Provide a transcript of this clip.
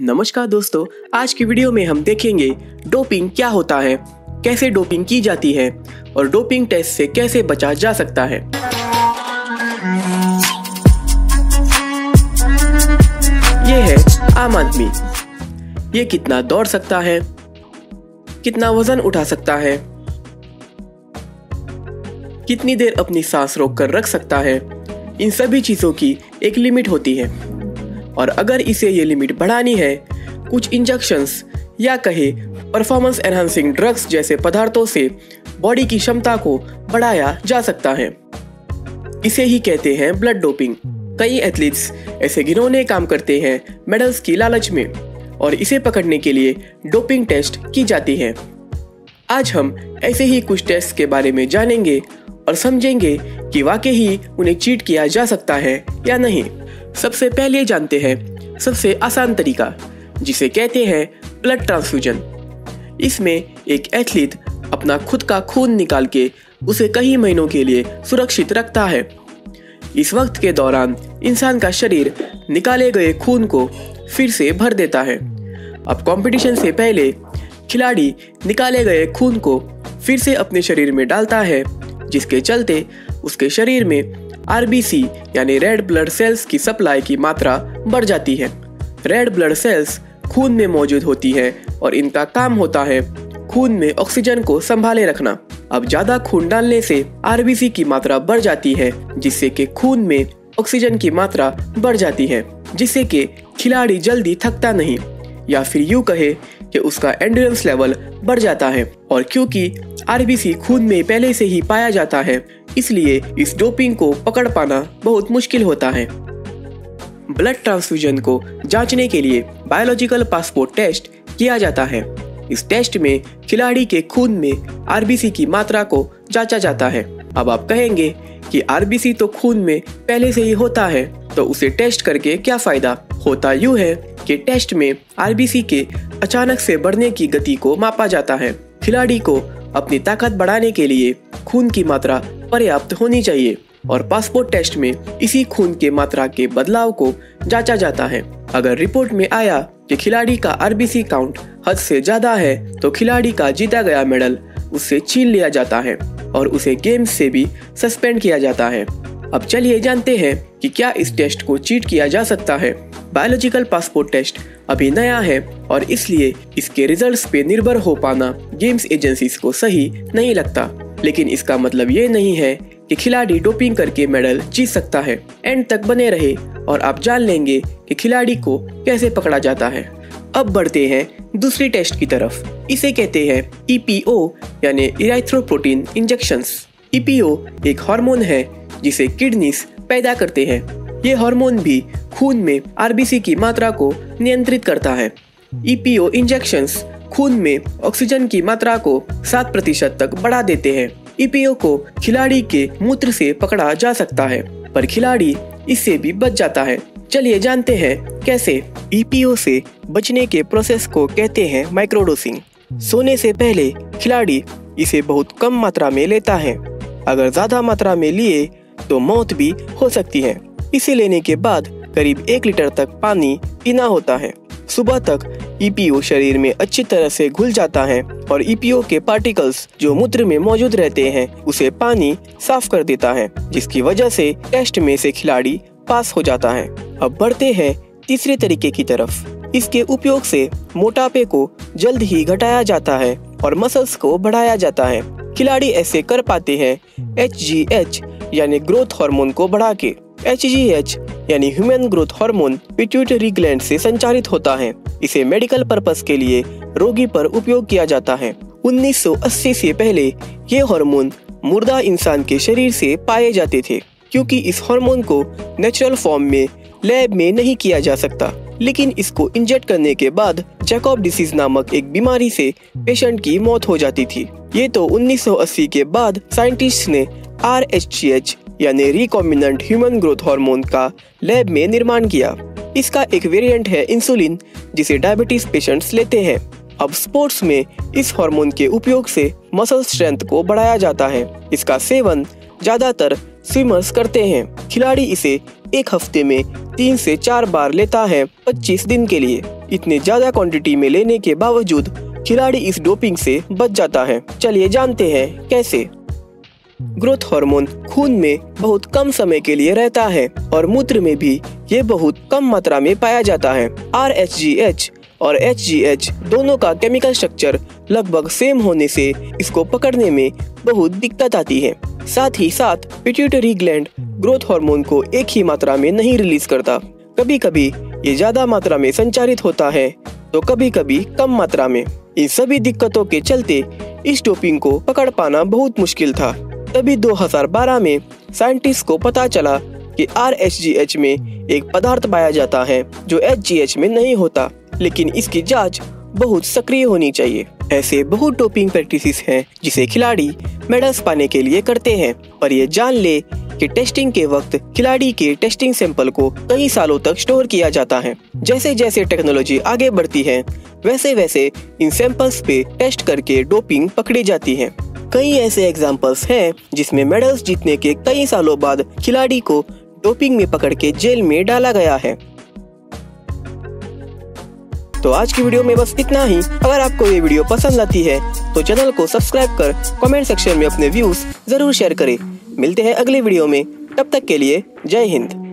नमस्कार दोस्तों, आज की वीडियो में हम देखेंगे डोपिंग क्या होता है, कैसे डोपिंग की जाती है और डोपिंग टेस्ट से कैसे बचा जा सकता है। ये है आम आदमी। ये कितना दौड़ सकता है, कितना वजन उठा सकता है, कितनी देर अपनी सांस रोककर रख सकता है, इन सभी चीजों की एक लिमिट होती है। और अगर इसे ये लिमिट बढ़ानी है, कुछ इंजेक्शंस या कहे परफॉर्मेंस एनहांसिंग ड्रग्स जैसे पदार्थों से बॉडी की क्षमता को बढ़ाया जा सकता है। इसे ही कहते हैं ब्लड डोपिंग। कई एथलीट्स ऐसे घिनौने काम करते हैं मेडल्स की लालच में, और इसे पकड़ने के लिए डोपिंग टेस्ट की जाती है। आज हम ऐसे ही कुछ टेस्ट के बारे में जानेंगे और समझेंगे कि वाकई ही उन्हें चीट किया जा सकता है या नहीं। सबसे पहले जानते हैं सबसे आसान तरीका, जिसे कहते हैं ब्लड ट्रांसफ्यूजन। इसमें एक एथलीट अपना खुद का खून निकाल के उसे कई महीनों के लिए सुरक्षित रखता है। इस वक्त के दौरान इंसान का शरीर निकाले गए खून को फिर से भर देता है। अब कंपटीशन से पहले खिलाड़ी निकाले गए खून को फिर से अपने शरीर में डालता है, जिसके चलते उसके शरीर में RBC यानी रेड ब्लड सेल्स की सप्लाई की मात्रा बढ़ जाती है। रेड ब्लड सेल्स खून में मौजूद होती है और इनका काम होता है खून में ऑक्सीजन को संभाले रखना। अब ज्यादा खून डालने से RBC की मात्रा बढ़ जाती है, जिससे कि खून में ऑक्सीजन की मात्रा बढ़ जाती है, जिससे कि खिलाड़ी जल्दी थकता नहीं, या फिर यूँ कहे कि उसका एंड्योरेंस लेवल बढ़ जाता है। और क्योंकि RBC खून में पहले से ही पाया जाता है, इसलिए इस डोपिंग को पकड़ पाना बहुत मुश्किल होता है। ब्लड ट्रांसफ्यूजन को जांचने के लिए बायोलॉजिकल पासपोर्ट टेस्ट किया जाता है। इस टेस्ट में खिलाड़ी के खून में RBC की मात्रा को जांचा जाता है। अब आप कहेंगे कि RBC तो खून में पहले से ही होता है, तो उसे टेस्ट करके क्या फायदा। होता यूँ है कि टेस्ट में RBC के अचानक से बढ़ने की गति को मापा जाता है। खिलाड़ी को अपनी ताकत बढ़ाने के लिए खून की मात्रा पर्याप्त होनी चाहिए, और पासपोर्ट टेस्ट में इसी खून के मात्रा के बदलाव को जांचा जाता है। अगर रिपोर्ट में आया कि खिलाड़ी का RBC काउंट हद से ज्यादा है, तो खिलाड़ी का जीता गया मेडल उससे छीन लिया जाता है और उसे गेम्स से भी सस्पेंड किया जाता है। अब चलिए जानते हैं कि क्या इस टेस्ट को चीट किया जा सकता है। बायोलॉजिकल पासपोर्ट टेस्ट अभी नया है और इसलिए इसके रिजल्ट्स पे निर्भर हो पाना गेम्स एजेंसीज को सही नहीं लगता, लेकिन इसका मतलब ये नहीं है कि खिलाड़ी डोपिंग करके मेडल जीत सकता है। एंड तक बने रहे और आप जान लेंगे कि खिलाड़ी को कैसे पकड़ा जाता है। अब बढ़ते हैं दूसरी टेस्ट की तरफ। इसे कहते हैं EPO यानी इराइथ्रोप्रोटीन इंजेक्शंस। EPO एक हार्मोन है जिसे किडनीज पैदा करते हैं। ये हार्मोन भी खून में RBC की मात्रा को नियंत्रित करता है। EPO इंजेक्शंस खून में ऑक्सीजन की मात्रा को 7% तक बढ़ा देते हैं। EPO को खिलाड़ी के मूत्र से पकड़ा जा सकता है, पर खिलाड़ी इससे भी बच जाता है। चलिए जानते हैं कैसे। EPO से बचने के प्रोसेस को कहते हैं माइक्रोडोसिंग। सोने से पहले खिलाड़ी इसे बहुत कम मात्रा में लेता है। अगर ज्यादा मात्रा में लिए तो मौत भी हो सकती है। इसे लेने के बाद करीब 1 लीटर तक पानी पीना होता है। सुबह तक EPO शरीर में अच्छी तरह से घुल जाता है और EPO के पार्टिकल्स जो मूत्र में मौजूद रहते हैं उसे पानी साफ कर देता है, जिसकी वजह से टेस्ट में से खिलाड़ी पास हो जाता है। अब बढ़ते हैं तीसरे तरीके की तरफ। इसके उपयोग से मोटापे को जल्द ही घटाया जाता है और मसल्स को बढ़ाया जाता है। खिलाड़ी ऐसे कर पाते हैं HGH यानी ग्रोथ हार्मोन को बढ़ा के। HGH यानी human growth hormone pituitary gland से संचालित होता है। इसे मेडिकल पर्पस के लिए रोगी पर उपयोग किया जाता है। 1980 से पहले ये हार्मोन मुर्दा इंसान के शरीर से पाए जाते थे, क्योंकि इस हार्मोन को नेचुरल फॉर्म में लैब में नहीं किया जा सकता। लेकिन इसको इंजेक्ट करने के बाद जैकॉब डिसीज नामक एक बीमारी से पेशेंट की मौत हो जाती थी। ये तो 1980 के बाद साइंटिस्ट ने rHGH यानी रिकॉम्बिनेंट ह्यूमन ग्रोथ हार्मोन का लैब में निर्माण किया। इसका एक वेरिएंट है इंसुलिन, जिसे डायबिटीज पेशेंट्स लेते हैं। अब स्पोर्ट्स में इस हार्मोन के उपयोग से मसल स्ट्रेंथ को बढ़ाया जाता है। इसका सेवन ज्यादातर स्विमर्स करते हैं। खिलाड़ी इसे एक हफ्ते में 3 से 4 बार लेता है 25 दिन के लिए। इतने ज्यादा क्वांटिटी में लेने के बावजूद खिलाड़ी इस डोपिंग से बच जाता है। चलिए जानते हैं कैसे। ग्रोथ हार्मोन खून में बहुत कम समय के लिए रहता है और मूत्र में भी ये बहुत कम मात्रा में पाया जाता है। rHGH और HGH दोनों का केमिकल स्ट्रक्चर लगभग सेम होने से इसको पकड़ने में बहुत दिक्कत आती है। साथ ही साथ पिट्यूटरी ग्लैंड ग्रोथ हार्मोन को एक ही मात्रा में नहीं रिलीज करता। कभी कभी ये ज्यादा मात्रा में संचारित होता है तो कभी कभी कम मात्रा में। इन सभी दिक्कतों के चलते इस डोपिंग को पकड़ पाना बहुत मुश्किल था। तभी 2012 में साइंटिस्ट को पता चला कि rHGH में एक पदार्थ पाया जाता है जो HGH में नहीं होता, लेकिन इसकी जांच बहुत सक्रिय होनी चाहिए। ऐसे बहुत डोपिंग प्रैक्टिसेस हैं जिसे खिलाड़ी मेडल्स पाने के लिए करते हैं, पर ये जान ले कि टेस्टिंग के वक्त खिलाड़ी के टेस्टिंग सैंपल को कई सालों तक स्टोर किया जाता है। जैसे जैसे टेक्नोलॉजी आगे बढ़ती है वैसे वैसे इन सैंपल्स पे टेस्ट करके डोपिंग पकड़ी जाती है। कई ऐसे एग्जाम्पल्स हैं जिसमें मेडल्स जीतने के कई सालों बाद खिलाड़ी को डोपिंग में पकड़ के जेल में डाला गया है। तो आज की वीडियो में बस इतना ही। अगर आपको ये वीडियो पसंद आती है तो चैनल को सब्सक्राइब कर कमेंट सेक्शन में अपने व्यूज जरूर शेयर करें। मिलते हैं अगले वीडियो में, तब तक के लिए जय हिंद।